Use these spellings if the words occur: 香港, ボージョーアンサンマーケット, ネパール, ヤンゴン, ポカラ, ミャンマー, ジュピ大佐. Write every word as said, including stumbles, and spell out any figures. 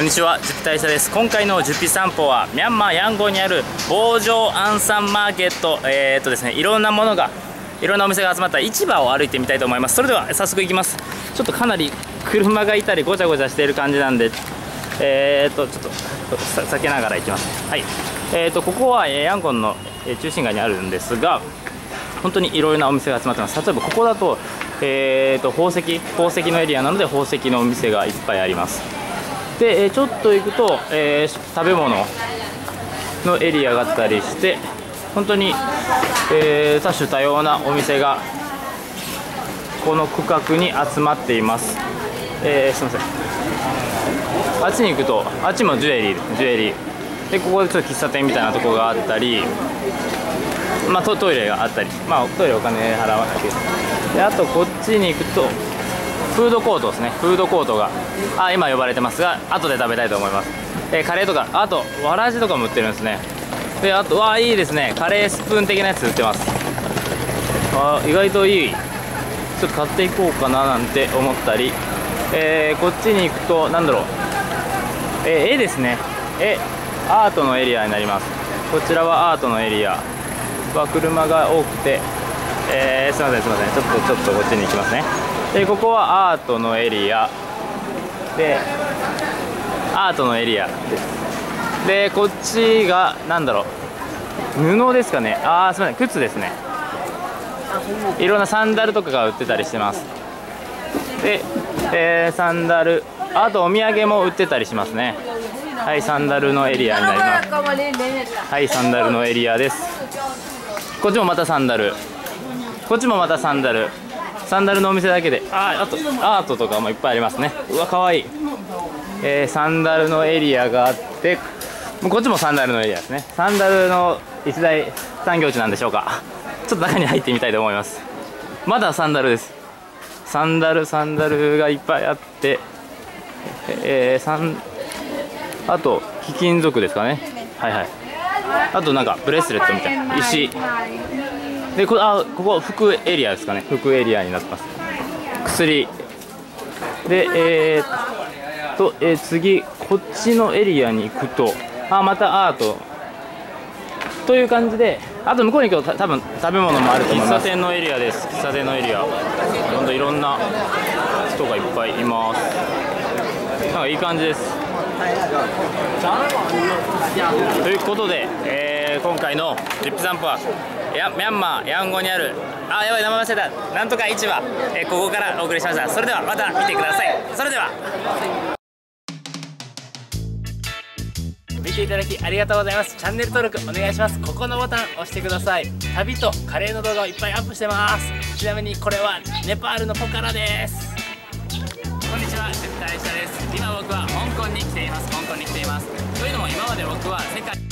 こんにちは、ジュピ大佐です。今回のジュピ散歩はミャンマーヤンゴンにあるボージョーアンサンマーケット、えーっとですね、いろんなものがいろんなお店が集まった市場を歩いてみたいと思います。それでは早速行きます。ちょっとかなり車がいたりごちゃごちゃしている感じなんで、えーっとちょっと避けながら行きます。はい、えーっとここはヤンゴンの中心街にあるんですが、本当にいろいろなお店が集まってます。例えばここだと、えーっと宝石宝石のエリアなので宝石のお店がいっぱいあります。でちょっと行くと、えー、食べ物のエリアがあったりして、本当に、えー、多種多様なお店がこの区画に集まっています。えー、すいません、あっちに行くとあっちもジュエリージュエリーで、ここでちょっと喫茶店みたいなとこがあったり、まあ、ト, トイレがあったり、まあ、トイレお金払わなきゃ。であとこっちに行くとフードコートですね。フードコートがあ今呼ばれてますが、後で食べたいと思います。えー、カレーとか、あとわらじとかも売ってるんですね。であとわーいいですね、カレースプーン的なやつ売ってます。あ意外といい、ちょっと買っていこうかななんて思ったり、えー、こっちに行くと何だろう、えー、絵ですね。絵アートのエリアになります。こちらはアートのエリアは車が多くて、えー、すいませんすいません、ちょっとちょっとこっちに行きますね。でここはアートのエリアで、アートのエリアです。でこっちが何だろう、布ですかね。ああすみません、靴ですね。いろんなサンダルとかが売ってたりしてます。で、えー、サンダル、あとお土産も売ってたりしますね。はいサンダルのエリアになります。はいサンダルのエリアです。こっちもまたサンダル。こっちもまたサンダル。サンダルのお店だけで、ああとアートとかもいっぱいありますね。うわかわいい、えー、サンダルのエリアがあって、もうこっちもサンダルのエリアですね。サンダルの一大産業地なんでしょうか。ちょっと中に入ってみたいと思います。まだサンダルです。サンダルサンダルがいっぱいあって、えー、サンあと貴金属ですかね。はいはい、あとなんかブレスレットみたいな石で、こあここは服エリアですかね。服エリアになってます。薬で、えー、っと、えー、次こっちのエリアに行くと、あまたアートという感じで、あと向こうに行くと多分食べ物もあると思います。喫茶店のエリアです。喫茶店のエリア、ほんといろんな人がいっぱいいます。なんかいい感じです。ということで、えー、今回のジュピ散歩はやミャンマーヤンゴンにある、あやばい名前忘れた、なんとか市場、えー、ここからお送りしました。それではまた見てください。それでは見ていただきありがとうございます。チャンネル登録お願いします。ここのボタン押してください。旅とカレーの動画をいっぱいアップしてます。ちなみにこれはネパールのポカラです。こんにちは、ジュピ大佐です。今僕は香港に来ています。香港に来ていますというのも、今まで僕は世界